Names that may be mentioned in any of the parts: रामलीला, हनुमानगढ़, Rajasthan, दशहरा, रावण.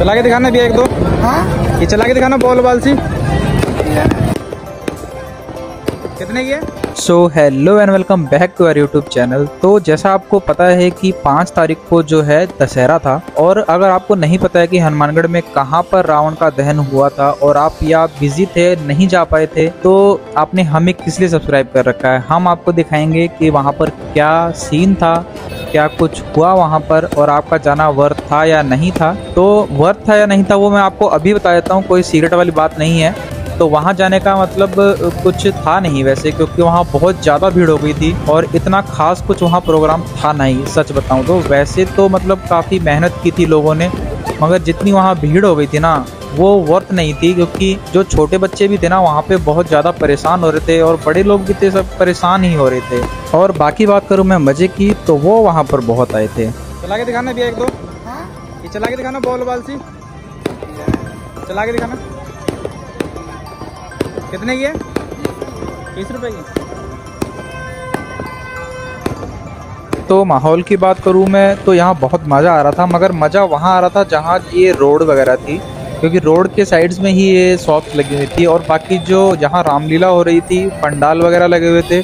चला के दिखाना भैया एक दो। हाँ? ये चला के दिखाना बॉल बाल सी कितने की है। So hello and welcome back to our YouTube channel. तो जैसा आपको पता है कि 5 तारीख को जो है दशहरा था, और अगर आपको नहीं पता है कि हनुमानगढ़ में कहाँ पर रावण का दहन हुआ था और आप या बिजी थे नहीं जा पाए थे, तो आपने हमें किस लिए सब्सक्राइब कर रखा है। हम आपको दिखाएंगे कि वहाँ पर क्या सीन था, क्या कुछ हुआ वहाँ पर, और आपका जाना वर्थ था या नहीं था। तो वर्थ था या नहीं था वो मैं आपको अभी बता देता हूँ, कोई सीक्रेट वाली बात नहीं है। तो वहाँ जाने का मतलब कुछ था नहीं वैसे, क्योंकि वहाँ बहुत ज़्यादा भीड़ हो गई थी और इतना खास कुछ वहाँ प्रोग्राम था नहीं। सच बताऊँ तो वैसे तो मतलब काफ़ी मेहनत की थी लोगों ने, मगर जितनी वहाँ भीड़ हो गई थी ना वो वर्थ नहीं थी, क्योंकि जो छोटे बच्चे भी थे ना वहाँ पे बहुत ज़्यादा परेशान हो रहे थे और बड़े लोग भी थे, सब परेशान ही हो रहे थे। और बाकी बात करूँ मैं मज़े की, तो वो वहाँ पर बहुत आए थे। चला के दिखाना भैया एक दो। हाँ? ये चला के दिखाना बॉल बाल सी, चला के दिखाना कितने की है। 20 रुपए की। तो माहौल की बात करूँ मैं तो यहाँ बहुत मज़ा आ रहा था, मगर मज़ा वहाँ आ रहा था जहाँ ये रोड वगैरह थी, क्योंकि रोड के साइड्स में ही ये शॉप्स लगी हुई थी। और बाकी जो जहाँ रामलीला हो रही थी, पंडाल वगैरह लगे हुए थे,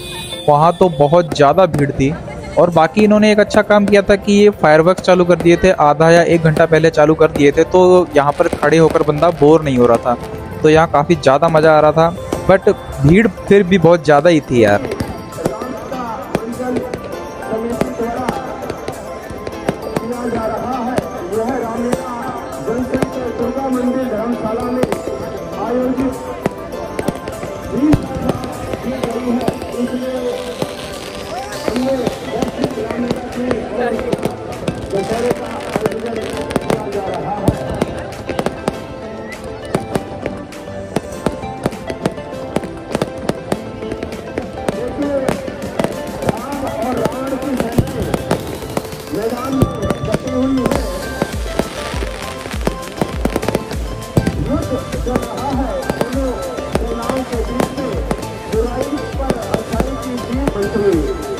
वहाँ तो बहुत ज़्यादा भीड़ थी। और बाकी इन्होंने एक अच्छा काम किया था कि ये फायरवर्क्स चालू कर दिए थे, आधा या 1 घंटा पहले चालू कर दिए थे, तो यहाँ पर खड़े होकर बंदा बोर नहीं हो रहा था। तो यहाँ काफ़ी ज़्यादा मज़ा आ रहा था, बट भीड़ फिर भी बहुत ज़्यादा ही थी यार।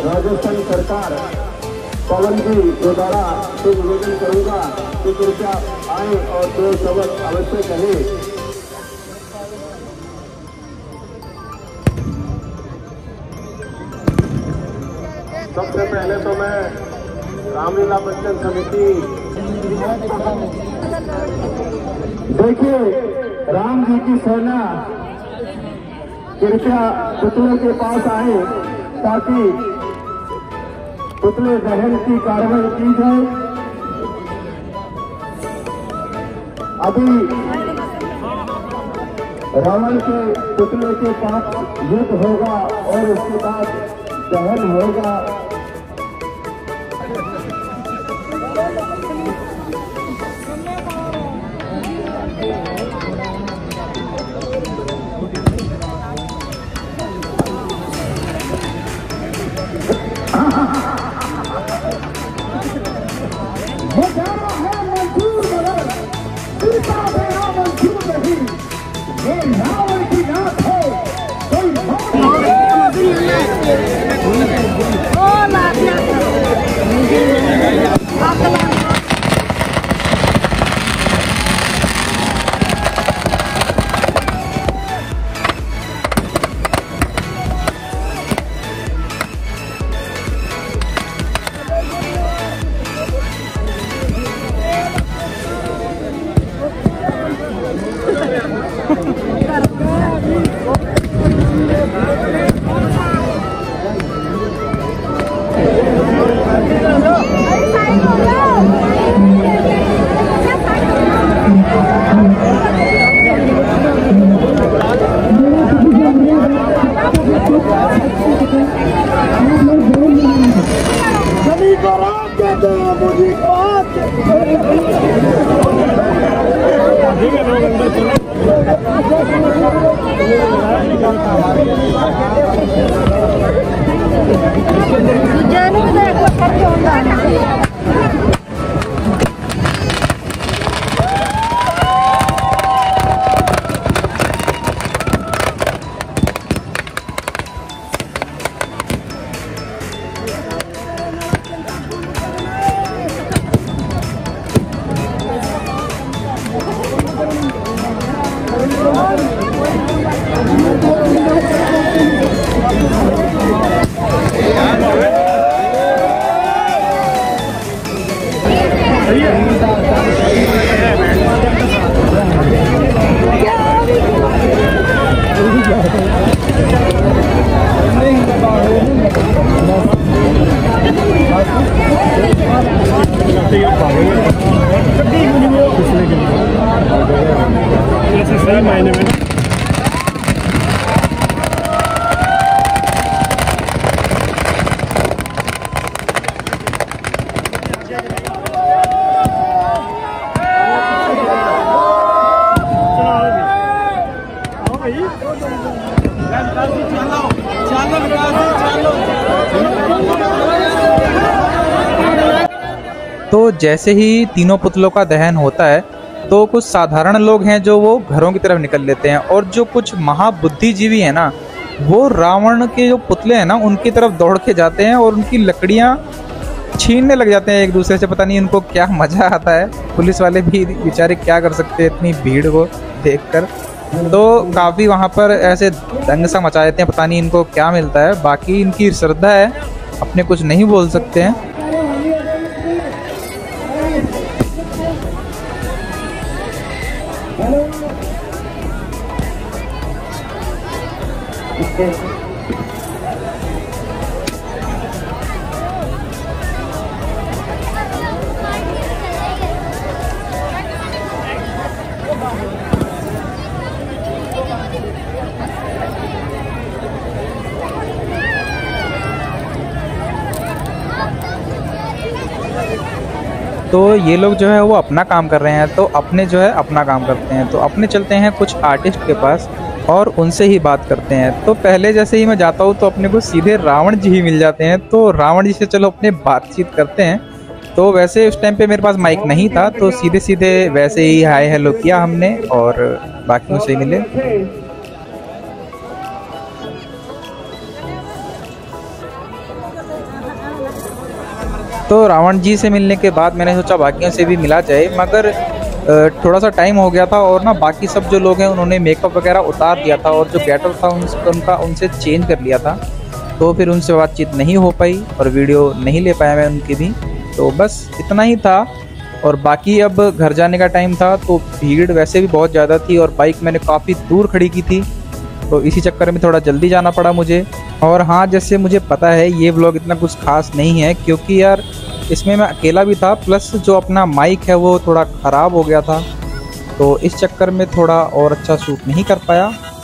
राजस्थान सरकार पवन जी के द्वारा से निवेदन करूंगा कि कृपया आए और दो शब्द अवश्य कहें। सबसे पहले तो मैं रामलीला बच्चन समिति, देखिए राम जी की सेना कृपया पुतलों के पास आए ताकि पुतले दहन की कार्रवाई की जाए। अभी रावण के पुतले के साथ युद्ध होगा और उसके बाद दहन होगा। तो जैसे ही तीनों पुतलों का दहन होता है तो कुछ साधारण लोग हैं जो वो घरों की तरफ निकल लेते हैं, और जो कुछ महाबुद्धिजीवी हैं ना, वो रावण के जो पुतले हैं ना उनकी तरफ दौड़ के जाते हैं और उनकी लकड़ियाँ छीनने लग जाते हैं एक दूसरे से। पता नहीं उनको क्या मज़ा आता है, पुलिस वाले भी बेचारे क्या कर सकते हैं इतनी भीड़ को देखकर। तो काफ़ी वहाँ पर ऐसे दंग सा मचा देते हैं, पता नहीं इनको क्या मिलता है। बाकी इनकी श्रद्धा है, अपने कुछ नहीं बोल सकते हैं। तो ये लोग जो है वो अपना काम कर रहे हैं, तो अपने जो है अपना काम करते हैं। तो अपने चलते हैं कुछ आर्टिस्ट के पास और उनसे ही बात करते हैं। तो पहले जैसे ही मैं जाता हूँ तो अपने को सीधे रावण जी ही मिल जाते हैं। तो रावण जी से चलो अपने बातचीत करते हैं। तो वैसे उस टाइम पे मेरे पास माइक नहीं था, तो सीधे सीधे वैसे ही हाय हेलो किया हमने और बाकियों से मिले। तो रावण जी से मिलने के बाद मैंने सोचा बाकियों से भी मिला जाए, मगर थोड़ा सा टाइम हो गया था और ना बाकी सब जो लोग हैं उन्होंने मेकअप वगैरह उतार दिया था और जो गेटअप था उनसे चेंज कर लिया था। तो फिर उनसे बातचीत नहीं हो पाई और वीडियो नहीं ले पाया मैं उनकी भी। तो बस इतना ही था, और बाकी अब घर जाने का टाइम था। तो भीड़ वैसे भी बहुत ज़्यादा थी और बाइक मैंने काफ़ी दूर खड़ी की थी, तो इसी चक्कर में थोड़ा जल्दी जाना पड़ा मुझे। और हाँ, जैसे मुझे पता है ये व्लॉग इतना कुछ खास नहीं है, क्योंकि यार इसमें मैं अकेला भी था, प्लस जो अपना माइक है वो थोड़ा ख़राब हो गया था, तो इस चक्कर में थोड़ा और अच्छा शूट नहीं कर पाया।